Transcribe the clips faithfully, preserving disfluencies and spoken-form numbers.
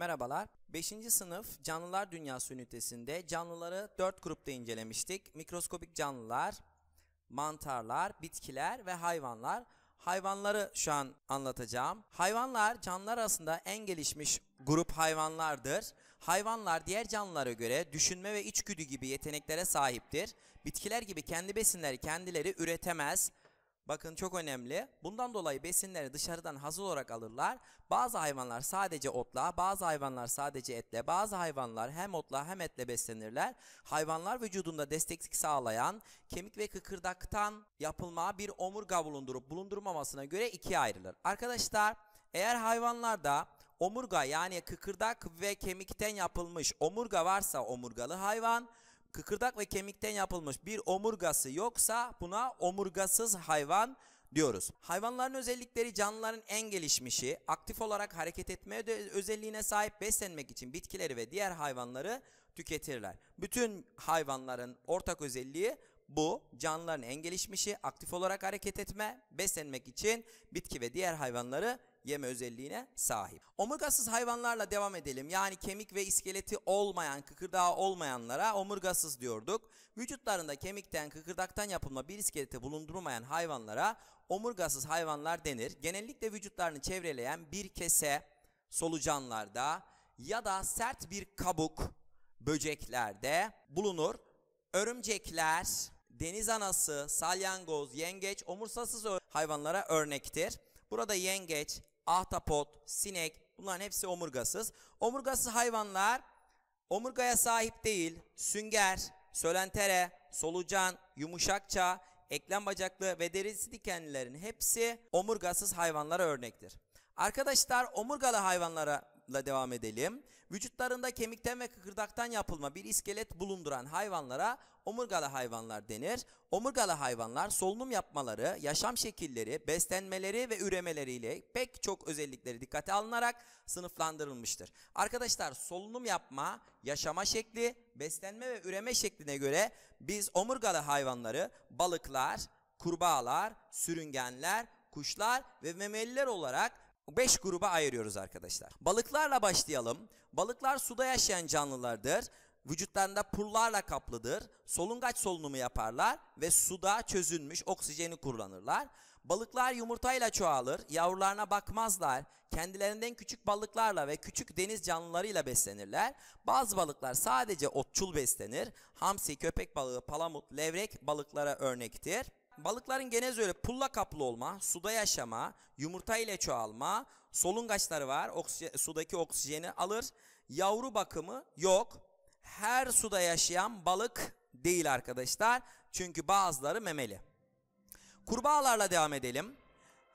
Merhabalar. beşinci sınıf canlılar dünyası ünitesinde canlıları dört grupta incelemiştik. Mikroskopik canlılar, mantarlar, bitkiler ve hayvanlar. Hayvanları şu an anlatacağım. Hayvanlar canlılar arasında en gelişmiş grup hayvanlardır. Hayvanlar diğer canlılara göre düşünme ve içgüdü gibi yeteneklere sahiptir. Bitkiler gibi kendi besinleri kendileri üretemez. Bakın çok önemli. Bundan dolayı besinleri dışarıdan hazır olarak alırlar. Bazı hayvanlar sadece otla, bazı hayvanlar sadece etle, bazı hayvanlar hem otla hem etle beslenirler. Hayvanlar vücudunda desteklik sağlayan, kemik ve kıkırdaktan yapılma bir omurga bulundurup bulundurmamasına göre ikiye ayrılır. Arkadaşlar, eğer hayvanlarda omurga yani kıkırdak ve kemikten yapılmış omurga varsa omurgalı hayvan, kıkırdak ve kemikten yapılmış bir omurgası yoksa buna omurgasız hayvan diyoruz. Hayvanların özellikleri canlıların en gelişmişi, aktif olarak hareket etme özelliğine sahip, beslenmek için bitkileri ve diğer hayvanları tüketirler. Bütün hayvanların ortak özelliği bu. Canlıların en gelişmişi, aktif olarak hareket etme, beslenmek için bitki ve diğer hayvanları yeme özelliğine sahip. Omurgasız hayvanlarla devam edelim. Yani kemik ve iskeleti olmayan, kıkırdağı olmayanlara omurgasız diyorduk. Vücutlarında kemikten, kıkırdaktan yapılma bir iskeleti bulundurmayan hayvanlara omurgasız hayvanlar denir. Genellikle vücutlarını çevreleyen bir kese solucanlarda ya da sert bir kabuk böceklerde bulunur. Örümcekler, deniz anası, salyangoz, yengeç omurgasız hayvanlara örnektir. Burada yengeç, ahtapot, sinek, bunların hepsi omurgasız. Omurgasız hayvanlar omurgaya sahip değil, sünger, sölentere, solucan, yumuşakça, eklem bacaklı ve derisi dikenlilerin hepsi omurgasız hayvanlara örnektir. Arkadaşlar, omurgalı hayvanlara devam edelim. Vücutlarında kemikten ve kıkırdaktan yapılma bir iskelet bulunduran hayvanlara omurgalı hayvanlar denir. Omurgalı hayvanlar solunum yapmaları, yaşam şekilleri, beslenmeleri ve üremeleriyle pek çok özellikleri dikkate alınarak sınıflandırılmıştır. Arkadaşlar, solunum yapma, yaşama şekli, beslenme ve üreme şekline göre biz omurgalı hayvanları balıklar, kurbağalar, sürüngenler, kuşlar ve memeliler olarak beş gruba ayırıyoruz arkadaşlar. Balıklarla başlayalım. Balıklar suda yaşayan canlılardır. Vücutlarında pullarla kaplıdır. Solungaç solunumu yaparlar ve suda çözünmüş oksijeni kullanırlar. Balıklar yumurtayla çoğalır. Yavrularına bakmazlar. Kendilerinden küçük balıklarla ve küçük deniz canlılarıyla beslenirler. Bazı balıklar sadece otçul beslenir. Hamsi, köpek balığı, palamut, levrek balıklara örnektir. Balıkların genel özelliği pulla kaplı olma, suda yaşama, yumurta ile çoğalma, solungaçları var, oksijen, sudaki oksijeni alır, yavru bakımı yok. Her suda yaşayan balık değil arkadaşlar, çünkü bazıları memeli. Kurbağalarla devam edelim.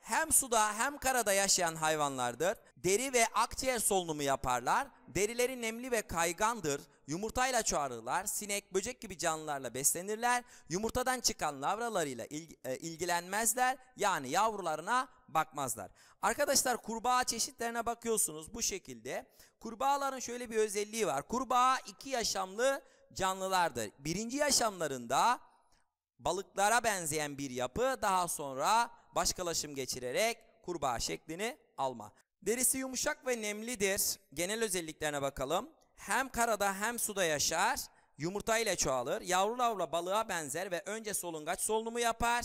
Hem suda hem karada yaşayan hayvanlardır. Deri ve akciğer solunumu yaparlar. Derileri nemli ve kaygandır. Yumurtayla çoğalırlar. Sinek, böcek gibi canlılarla beslenirler. Yumurtadan çıkan larvalarıyla ilgilenmezler. Yani yavrularına bakmazlar. Arkadaşlar, kurbağa çeşitlerine bakıyorsunuz bu şekilde. Kurbağaların şöyle bir özelliği var. Kurbağa iki yaşamlı canlılardır. Birinci yaşamlarında balıklara benzeyen bir yapı, daha sonra başkalaşım geçirerek kurbağa şeklini alma. Derisi yumuşak ve nemlidir. Genel özelliklerine bakalım. Hem karada hem suda yaşar. Yumurta ile çoğalır. Yavru larva balığa benzer ve önce solungaç solunumu yapar.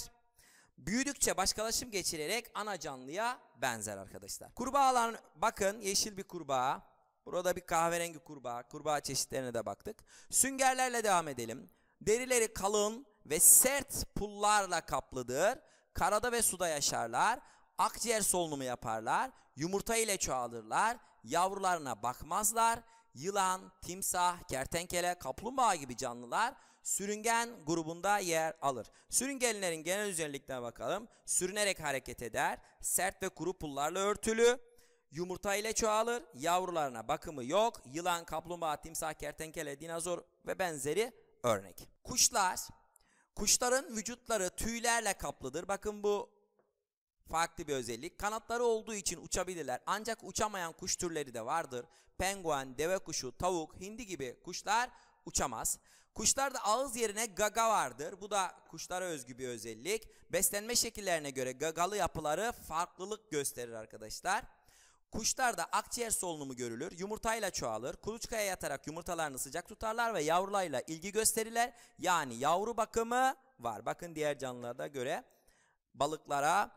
Büyüdükçe başkalaşım geçirerek ana canlıya benzer arkadaşlar. Kurbağaların, bakın yeşil bir kurbağa. Burada bir kahverengi kurbağa. Kurbağa çeşitlerine de baktık. Süngerlerle devam edelim. Derileri kalın ve sert pullarla kaplıdır. Karada ve suda yaşarlar. Akciğer solunumu yaparlar. Yumurta ile çoğalırlar. Yavrularına bakmazlar. Yılan, timsah, kertenkele, kaplumbağa gibi canlılar sürüngen grubunda yer alır. Sürüngenlerin genel özelliklerine bakalım. Sürünerek hareket eder. Sert ve kuru pullarla örtülü. Yumurta ile çoğalır. Yavrularına bakımı yok. Yılan, kaplumbağa, timsah, kertenkele, dinozor ve benzeri örnek. Kuşlar. Kuşların vücutları tüylerle kaplıdır. Bakın bu farklı bir özellik. Kanatları olduğu için uçabilirler. Ancak uçamayan kuş türleri de vardır. Penguen, deve kuşu, tavuk, hindi gibi kuşlar uçamaz. Kuşlarda ağız yerine gaga vardır. Bu da kuşlara özgü bir özellik. Beslenme şekillerine göre gagalı yapıları farklılık gösterir arkadaşlar. Kuşlarda akciğer solunumu görülür, yumurtayla çoğalır, kuluçkaya yatarak yumurtalarını sıcak tutarlar ve yavrularla ilgi gösterirler. Yani yavru bakımı var. Bakın diğer canlılara göre balıklara,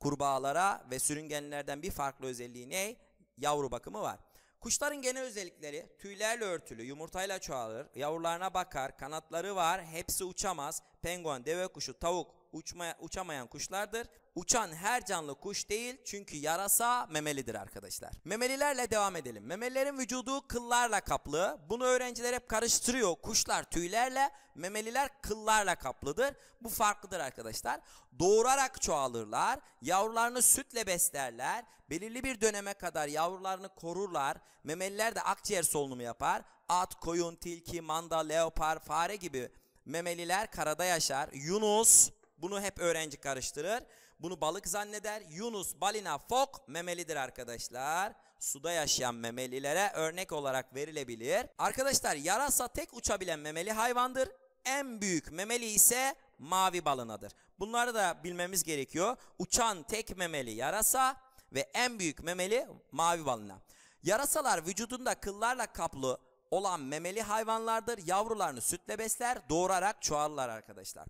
kurbağalara ve sürüngenlerden bir farklı özelliği ne? Yavru bakımı var. Kuşların genel özellikleri tüylerle örtülü, yumurtayla çoğalır, yavrularına bakar, kanatları var, hepsi uçamaz. Penguen, deve kuşu, tavuk uçma, uçamayan kuşlardır. Uçan her canlı kuş değil, çünkü yarasa memelidir arkadaşlar. Memelilerle devam edelim. Memelilerin vücudu kıllarla kaplı. Bunu öğrenciler hep karıştırıyor. Kuşlar tüylerle, memeliler kıllarla kaplıdır. Bu farklıdır arkadaşlar. Doğurarak çoğalırlar. Yavrularını sütle beslerler. Belirli bir döneme kadar yavrularını korurlar. Memeliler de akciğer solunumu yapar. At, koyun, tilki, manda, leopar, fare gibi memeliler karada yaşar. Yunus, bunu hep öğrenci karıştırır. Bunu balık zanneder. Yunus, balina, fok memelidir arkadaşlar. Suda yaşayan memelilere örnek olarak verilebilir. Arkadaşlar, yarasa tek uçabilen memeli hayvandır. En büyük memeli ise mavi balinadır. Bunları da bilmemiz gerekiyor. Uçan tek memeli yarasa ve en büyük memeli mavi balina. Yarasalar vücudunda kıllarla kaplı olan memeli hayvanlardır. Yavrularını sütle besler, doğurarak çoğalırlar arkadaşlar.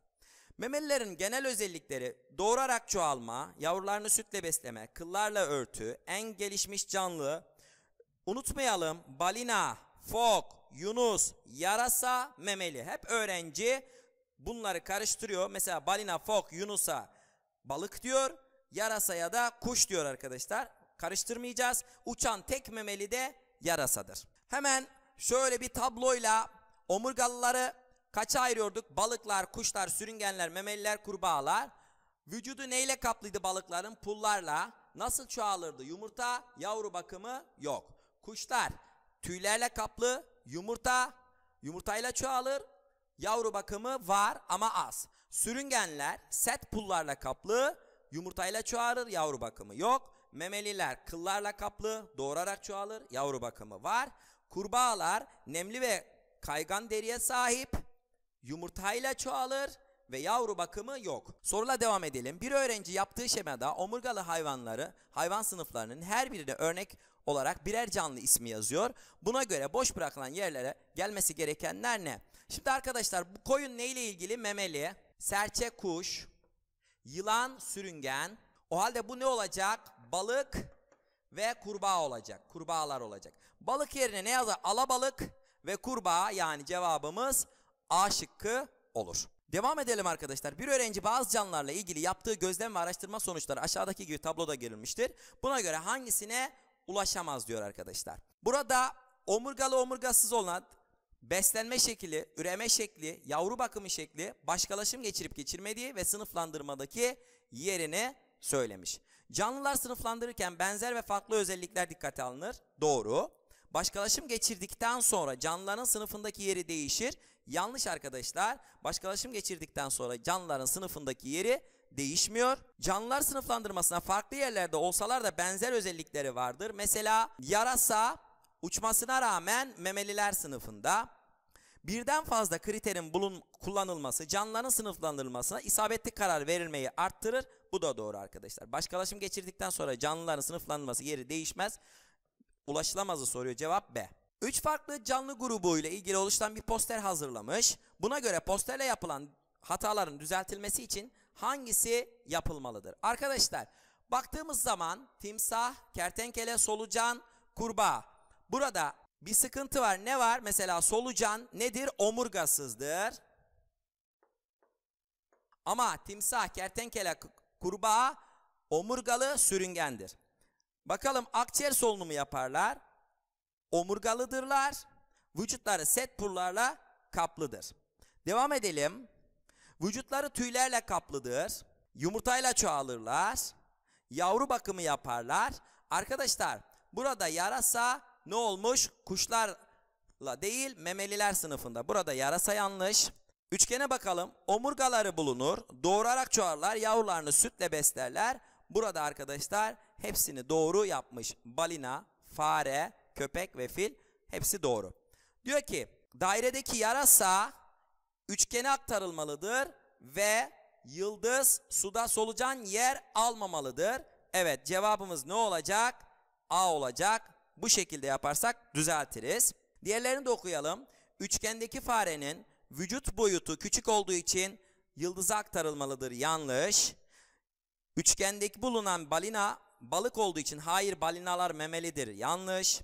Memelilerin genel özellikleri doğurarak çoğalma, yavrularını sütle besleme, kıllarla örtü, en gelişmiş canlı. Unutmayalım, balina, fok, yunus, yarasa, memeli. Hep öğrenci bunları karıştırıyor. Mesela balina, fok, yunusa balık diyor, yarasaya da kuş diyor arkadaşlar. Karıştırmayacağız. Uçan tek memeli de yarasadır. Hemen şöyle bir tabloyla omurgalıları kaça ayırıyorduk? Balıklar, kuşlar, sürüngenler, memeliler, kurbağalar. Vücudu neyle kaplıydı balıkların? Pullarla. Nasıl çoğalırdı? Yumurta, yavru bakımı yok. Kuşlar tüylerle kaplı, yumurta, yumurtayla çoğalır. Yavru bakımı var ama az. Sürüngenler set pullarla kaplı, yumurtayla çoğalır, yavru bakımı yok. Memeliler kıllarla kaplı, doğurarak çoğalır, yavru bakımı var. Kurbağalar nemli ve kaygan deriye sahip. Yumurtayla çoğalır ve yavru bakımı yok. Soruyla devam edelim. Bir öğrenci yaptığı şemada omurgalı hayvanları, hayvan sınıflarının her birine örnek olarak birer canlı ismi yazıyor. Buna göre boş bırakılan yerlere gelmesi gerekenler ne? Şimdi arkadaşlar, bu koyun neyle ilgili? Memeli, serçe kuş, yılan sürüngen. O halde bu ne olacak? Balık ve kurbağa olacak. Kurbağalar olacak. Balık yerine ne yazar? Alabalık ve kurbağa, yani cevabımız A şıkkı olur. Devam edelim arkadaşlar. Bir öğrenci bazı canlılarla ilgili yaptığı gözlem ve araştırma sonuçları aşağıdaki gibi tabloda verilmiştir. Buna göre hangisine ulaşamaz diyor arkadaşlar. Burada omurgalı omurgasız olan beslenme şekli, üreme şekli, yavru bakımı şekli, başkalaşım geçirip geçirmediği ve sınıflandırmadaki yerini söylemiş. Canlılar sınıflandırırken benzer ve farklı özellikler dikkate alınır. Doğru. Başkalaşım geçirdikten sonra canlıların sınıfındaki yeri değişir. Yanlış arkadaşlar. Başkalaşım geçirdikten sonra canlıların sınıfındaki yeri değişmiyor. Canlılar sınıflandırmasına farklı yerlerde olsalar da benzer özellikleri vardır. Mesela yarasa uçmasına rağmen memeliler sınıfında. Birden fazla kriterin bulun, kullanılması canlıların sınıflandırılmasına isabetli karar verilmeyi arttırır. Bu da doğru arkadaşlar. Başkalaşım geçirdikten sonra canlıların sınıflandırılması yeri değişmez. Ulaşılamazı soruyor. Cevap B. Üç farklı canlı grubu ile ilgili oluşan bir poster hazırlamış. Buna göre posterle yapılan hataların düzeltilmesi için hangisi yapılmalıdır? Arkadaşlar, baktığımız zaman timsah, kertenkele, solucan, kurbağa. Burada bir sıkıntı var. Ne var? Mesela solucan nedir? Omurgasızdır. Ama timsah, kertenkele, kurbağa omurgalı sürüngendir. Bakalım, akciğer solunumu yaparlar. Omurgalıdırlar. Vücutları set pullarla kaplıdır. Devam edelim. Vücutları tüylerle kaplıdır. Yumurtayla çoğalırlar. Yavru bakımı yaparlar. Arkadaşlar, burada yarasa ne olmuş? Kuşlarla değil, memeliler sınıfında. Burada yarasa yanlış. Üçgene bakalım. Omurgaları bulunur. Doğurarak çoğalırlar. Yavrularını sütle beslerler. Burada arkadaşlar hepsini doğru yapmış. Balina, fare, köpek ve fil hepsi doğru. Diyor ki dairedeki yarasa üçgene aktarılmalıdır ve yıldız, suda solucan yer almamalıdır. Evet, cevabımız ne olacak? A olacak. Bu şekilde yaparsak düzeltiriz. Diğerlerini de okuyalım. Üçgendeki farenin vücut boyutu küçük olduğu için yıldıza aktarılmalıdır. Yanlış. Üçgendeki bulunan balina balık olduğu için hayır, balinalar memelidir. Yanlış.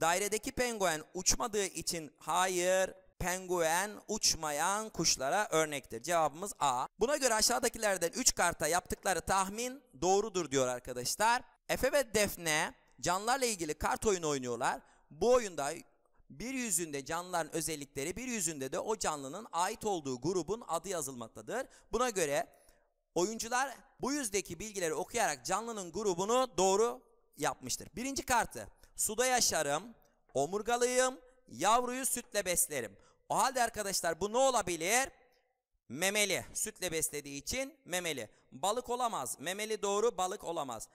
Dairedeki penguen uçmadığı için hayır, penguen uçmayan kuşlara örnektir. Cevabımız A. Buna göre aşağıdakilerden üç karta yaptıkları tahmin doğrudur diyor arkadaşlar. Efe ve Defne canlılarla ilgili kart oyunu oynuyorlar. Bu oyunda bir yüzünde canlıların özellikleri, bir yüzünde de o canlının ait olduğu grubun adı yazılmaktadır. Buna göre oyuncular bu yüzdeki bilgileri okuyarak canlının grubunu doğru yapmıştır. Birinci kartı: suda yaşarım, omurgalıyım, yavruyu sütle beslerim. O halde arkadaşlar bu ne olabilir? Memeli. Sütle beslediği için memeli. Balık olamaz. Memeli doğru, balık olamaz.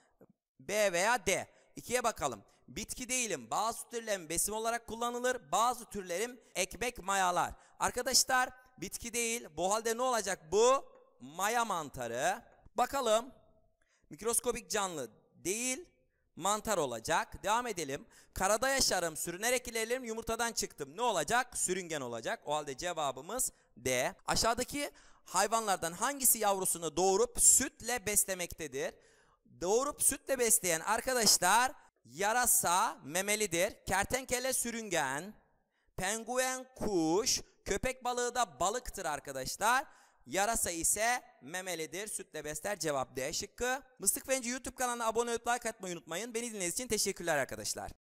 B veya D. İkiye bakalım. Bitki değilim. Bazı türlerim besin olarak kullanılır. Bazı türlerim ekmek mayalar. Arkadaşlar bitki değil. Bu halde ne olacak bu? Maya mantarı. Bakalım. Mikroskobik canlı değil. Mantar olacak. Devam edelim. Karada yaşarım, sürünerek ilerlerim, yumurtadan çıktım. Ne olacak? Sürüngen olacak. O halde cevabımız D. Aşağıdaki hayvanlardan hangisi yavrusunu doğurup sütle beslemektedir? Doğurup sütle besleyen arkadaşlar yarasa memelidir. Kertenkele sürüngen. Penguen kuş. Köpek balığı da balıktır arkadaşlar. Yarasa ise memelidir. Sütle besler. Cevap D şıkkı. Mıstık Fenci YouTube kanalına abone olup like atmayı unutmayın. Beni dinlediğiniz için teşekkürler arkadaşlar.